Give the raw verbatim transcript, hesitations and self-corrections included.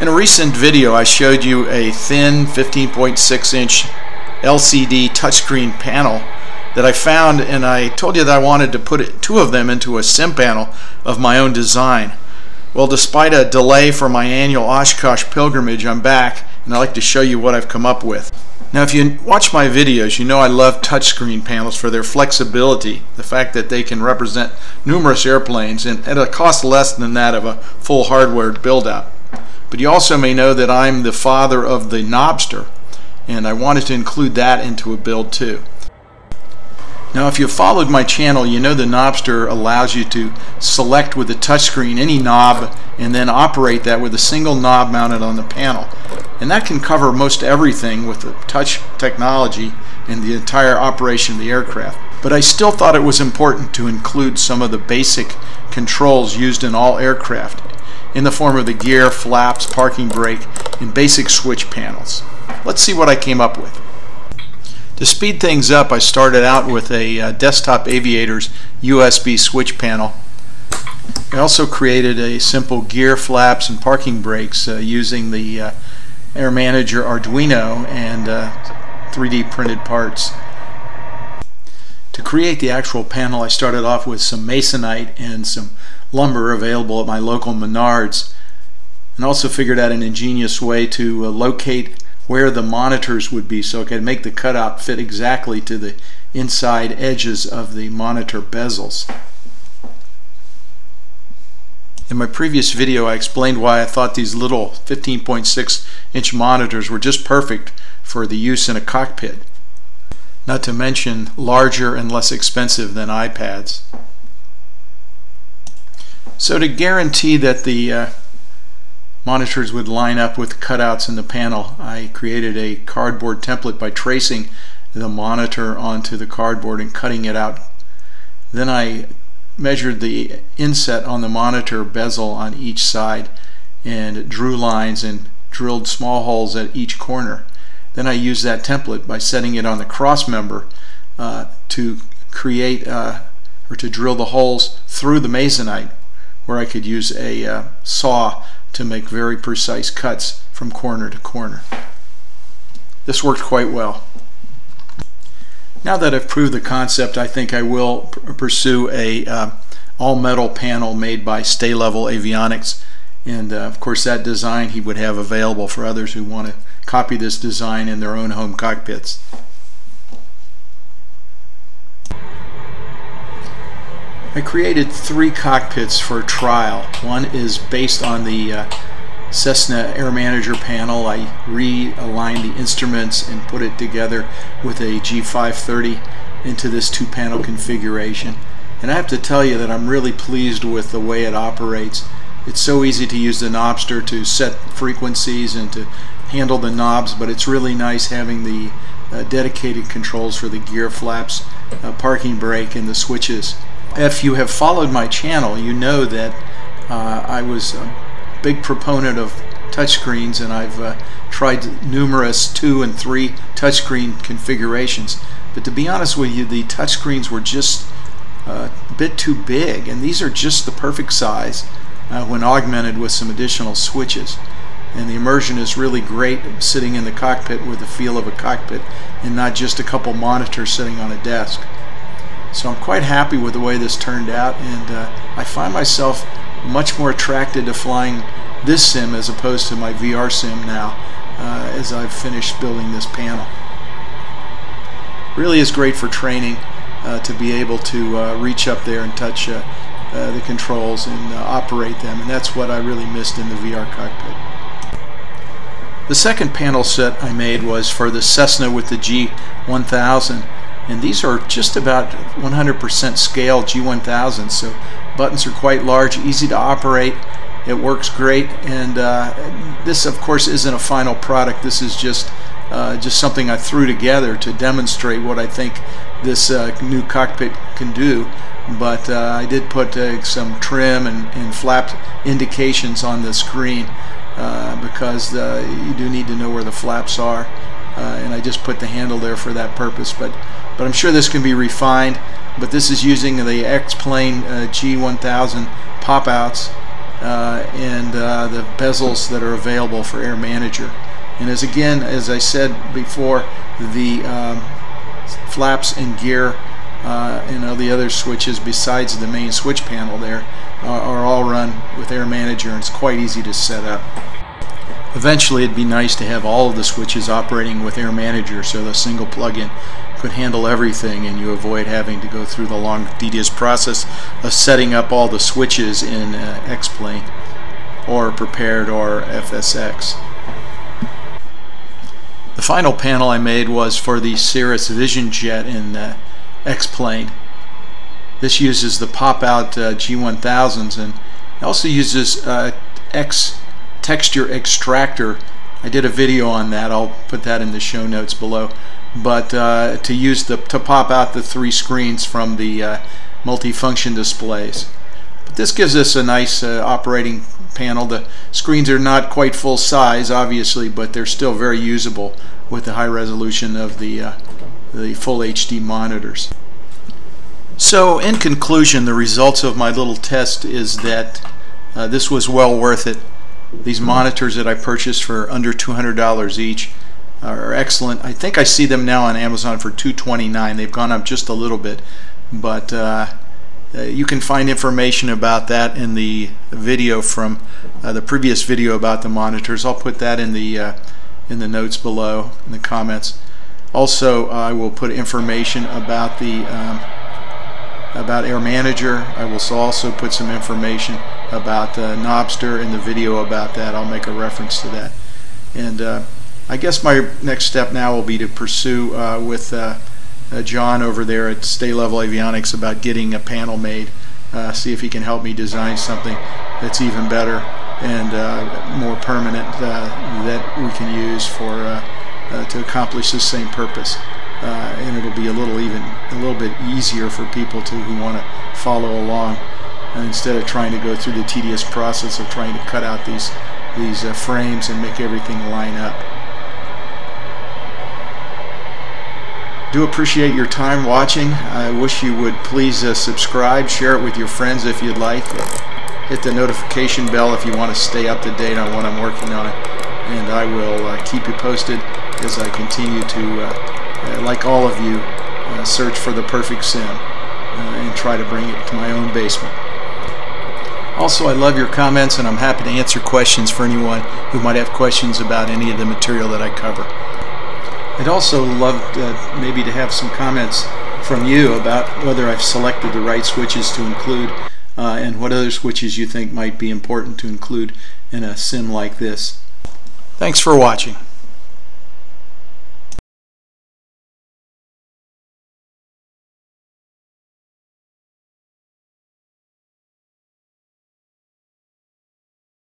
In a recent video, I showed you a thin fifteen point six inch L C D touchscreen panel that I found, and I told you that I wanted to put it, two of them into a sim panel of my own design. Well, despite a delay for my annual Oshkosh pilgrimage, I'm back, and I'd like to show you what I've come up with. Now, if you watch my videos, you know I love touchscreen panels for their flexibility, the fact that they can represent numerous airplanes and at a cost less than that of a full hardware build-out. But you also may know that I'm the father of the knobster, and I wanted to include that into a build too. Now, if you followed my channel, you know the knobster allows you to select with the touchscreen any knob and then operate that with a single knob mounted on the panel. And that can cover most everything with the touch technology and the entire operation of the aircraft. But I still thought it was important to include some of the basic controls used in all aircraft, in the form of the gear, flaps, parking brake, and basic switch panels. Let's see what I came up with. To speed things up, I started out with a uh, Desktop Aviator's U S B switch panel. I also created a simple gear, flaps, and parking brakes uh, using the uh, Air Manager Arduino and uh, three D printed parts. To create the actual panel, I started off with some masonite and some lumber available at my local Menards, and also figured out an ingenious way to uh, locate where the monitors would be so I could make the cutout fit exactly to the inside edges of the monitor bezels. In my previous video, I explained why I thought these little fifteen point six inch monitors were just perfect for the use in a cockpit, not to mention larger and less expensive than iPads. So to guarantee that the uh, monitors would line up with cutouts in the panel, I created a cardboard template by tracing the monitor onto the cardboard and cutting it out. Then I measured the inset on the monitor bezel on each side and drew lines and drilled small holes at each corner. Then I used that template by setting it on the cross member uh, to create uh, or to drill the holes through the masonite, where I could use a uh, saw to make very precise cuts from corner to corner. This worked quite well. Now that I've proved the concept, I think I will pursue a uh, all-metal panel made by Stay Level Avionix, and uh, of course that design he would have available for others who want to copy this design in their own home cockpits. I created three cockpits for trial. One is based on the uh, Cessna Air Manager panel. I realigned the instruments and put it together with a G five thirty into this two-panel configuration. And I have to tell you that I'm really pleased with the way it operates. It's so easy to use the knobster to set frequencies and to handle the knobs, but it's really nice having the uh, dedicated controls for the gear, flaps, uh, parking brake, and the switches. If you have followed my channel, you know that uh, I was a big proponent of touchscreens, and I've uh, tried numerous two and three touchscreen configurations. But to be honest with you, the touchscreens were just uh, a bit too big, and these are just the perfect size uh, when augmented with some additional switches. And the immersion is really great sitting in the cockpit with the feel of a cockpit and not just a couple monitors sitting on a desk. So I'm quite happy with the way this turned out, and uh, I find myself much more attracted to flying this sim as opposed to my V R sim now uh, as I've finished building this panel. Really is great for training uh, to be able to uh, reach up there and touch uh, uh, the controls and uh, operate them, and that's what I really missed in the V R cockpit. The second panel set I made was for the Cessna with the G one thousand. And these are just about one hundred percent scale G one thousand, so buttons are quite large, easy to operate, it works great, and uh, this of course isn't a final product. This is just uh, just something I threw together to demonstrate what I think this uh, new cockpit can do, but uh, I did put uh, some trim and, and flap indications on the screen uh, because uh, you do need to know where the flaps are. Uh, and I just put the handle there for that purpose, but but I'm sure this can be refined. But this is using the X-Plane uh, G one thousand pop-outs, uh, and uh, the bezels that are available for Air Manager. And as again, as I said before, the um, flaps and gear uh, and all the other switches besides the main switch panel there uh, are all run with Air Manager, and it's quite easy to set up. Eventually it'd be nice to have all of the switches operating with Air Manager so the single plug-in could handle everything and you avoid having to go through the long tedious process of setting up all the switches in uh, X-Plane or Prepared or F S X. The final panel I made was for the Cirrus Vision Jet in uh, X-Plane. This uses the pop-out uh, G one thousands, and it also uses uh, X Texture Extractor. I did a video on that. I'll put that in the show notes below. But uh, to use the to pop out the three screens from the uh, multifunction displays. But this gives us a nice uh, operating panel. The screens are not quite full size, obviously, but they're still very usable with the high resolution of the uh, the full H D monitors. So, in conclusion, the results of my little test is that uh, this was well worth it. These monitors that I purchased for under two hundred dollars each are excellent. I think I see them now on Amazon for two twenty-nine. They've gone up just a little bit, but uh, Uh, you can find information about that in the video from uh, the previous video about the monitors. I'll put that in the uh, in the notes below in the comments. Also, uh, I will put information about the um, about Air Manager. I will also put some information about uh, Knobster in the video about that. I'll make a reference to that. And uh, I guess my next step now will be to pursue uh, with. Uh, Uh, John over there at Stay Level Avionix about getting a panel made. Uh, see if he can help me design something that's even better and uh, more permanent uh, that we can use for uh, uh, to accomplish the same purpose. Uh, and it'll be a little even a little bit easier for people to who want to follow along uh, instead of trying to go through the tedious process of trying to cut out these these uh, frames and make everything line up. Do appreciate your time watching. I wish you would please uh, subscribe, share it with your friends if you'd like. Hit the notification bell if you want to stay up to date on what I'm working on. And I will uh, keep you posted as I continue to, uh, uh, like all of you, uh, search for the perfect sim uh, and try to bring it to my own basement. Also, I love your comments and I'm happy to answer questions for anyone who might have questions about any of the material that I cover. I'd also love uh, maybe to have some comments from you about whether I've selected the right switches to include uh, and what other switches you think might be important to include in a sim like this. Thanks for watching.